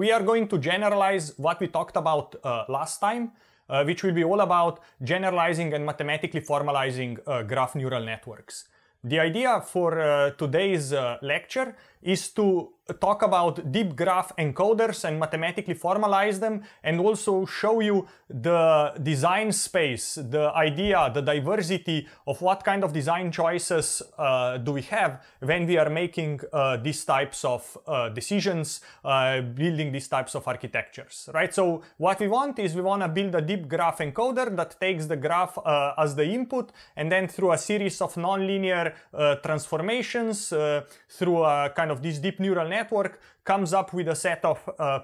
we are going to generalize what we talked about last time, which will be all about generalizing and mathematically formalizing graph neural networks. The idea for today's lecture is to talk about deep graph encoders and mathematically formalize them, and also show you the design space, the idea, the diversity of what kind of design choices do we have when we are making these types of decisions, building these types of architectures, right? So what we want is we want to build a deep graph encoder that takes the graph as the input, and then through a series of nonlinear transformations, through a kind of this deep neural network, comes up with a set of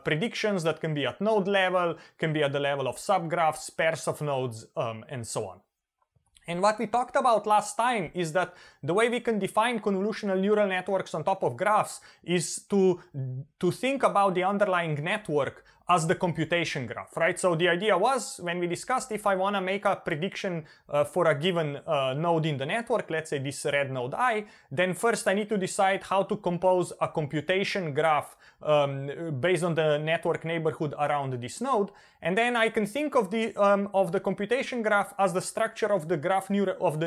predictions that can be at node level, can be at the level of subgraphs, pairs of nodes, and so on. And what we talked about last time is that the way we can define convolutional neural networks on top of graphs is to think about the underlying network as the computation graph, right? So the idea was, when we discussed, if I want to make a prediction for a given node in the network, let's say this red node I, then first I need to decide how to compose a computation graph based on the network neighborhood around this node, and then I can think of the computation graph as the structure of the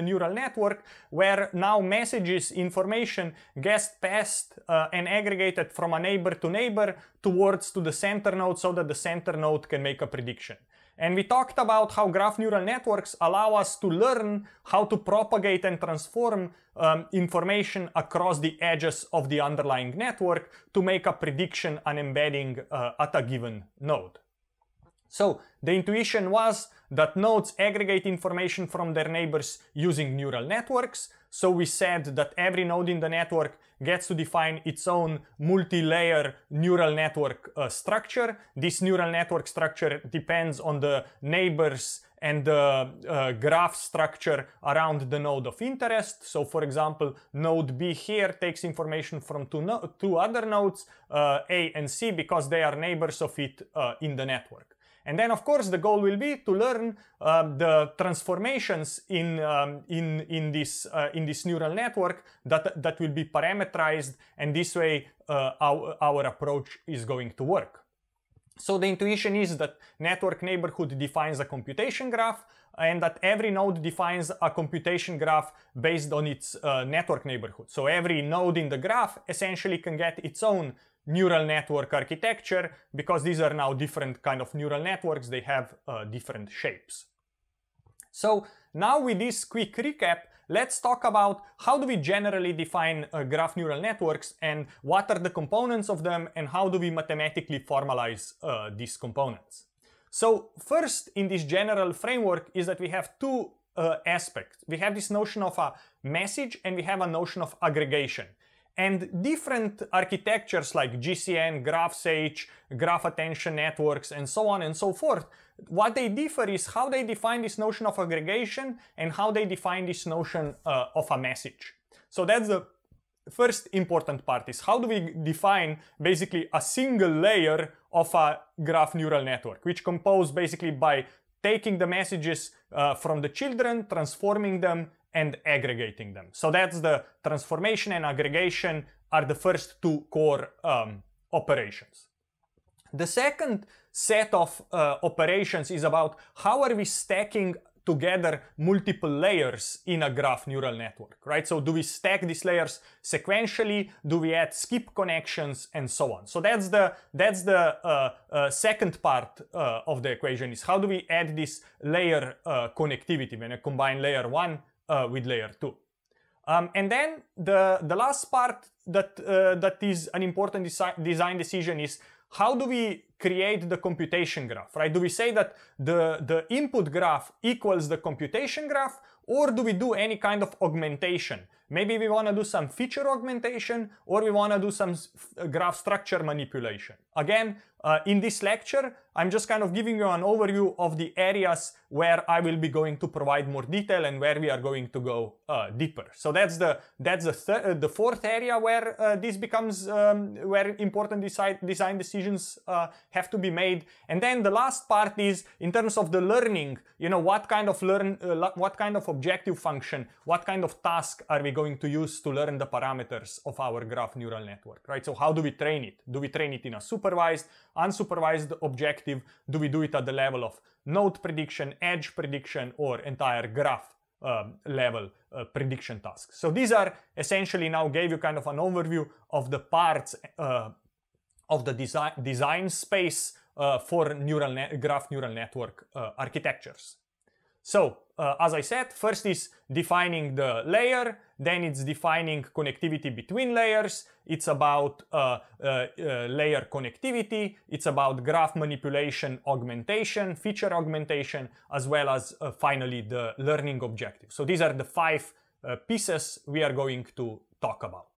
neural network, where now messages, information gets passed and aggregated from a neighbor to neighbor towards to the center node, so that the center node can make a prediction. And we talked about how graph neural networks allow us to learn how to propagate and transform information across the edges of the underlying network to make a prediction and embedding at a given node. So the intuition was that nodes aggregate information from their neighbors using neural networks. So we said that every node in the network gets to define its own multi-layer neural network structure. This neural network structure depends on the neighbors and the graph structure around the node of interest. So for example, node B here takes information from two other nodes, A and C, because they are neighbors of it in the network. And then, of course, the goal will be to learn the transformations in this neural network that will be parameterized, and this way our approach is going to work. So the intuition is that network neighborhood defines a computation graph, and that every node defines a computation graph based on its network neighborhood. So every node in the graph essentially can get its own neural network architecture, because these are now different kind of neural networks, they have different shapes. So now, with this quick recap, let's talk about how do we generally define graph neural networks, and what are the components of them, and how do we mathematically formalize these components. So first, in this general framework, is that we have two aspects. We have this notion of a message, and we have a notion of aggregation. And different architectures like GCN, GraphSAGE, Graph Attention Networks, and so on and so forth, what they differ is how they define this notion of aggregation and how they define this notion of a message. So that's the first important part, is how do we define basically a single layer of a graph neural network, which composed basically by taking the messages from the children, transforming them, and aggregating them. So that's the transformation and aggregation are the first two core operations. The second set of operations is about how are we stacking together multiple layers in a graph neural network, right? So do we stack these layers sequentially? Do we add skip connections and so on? So that's the second part of the equation, is how do we add this layer connectivity when I combine layer one with layer two. And then the last part that is an important design decision is how do we create the computation graph, right? Do we say that the input graph equals the computation graph, or do we do any kind of augmentation? Maybe we want to do some feature augmentation, or we want to do some graph structure manipulation. Again, in this lecture, I'm just kind of giving you an overview of the areas where I will be going to provide more detail and where we are going to go deeper. So that's the fourth area where this becomes where important design decisions have to be made. And then the last part is in terms of the learning. You know, what kind of objective function, what kind of task are we going to use to learn the parameters of our graph neural network, right? So how do we train it? Do we train it in a supervised, unsupervised objective? Do we do it at the level of node prediction, edge prediction, or entire graph level prediction tasks? So these are essentially, now gave you kind of an overview of the parts of the design space for graph neural network architectures. So as I said, first is defining the layer, then it's defining connectivity between layers, it's about layer connectivity, it's about graph manipulation, augmentation, feature augmentation, as well as finally the learning objective. So these are the 5 pieces we are going to talk about.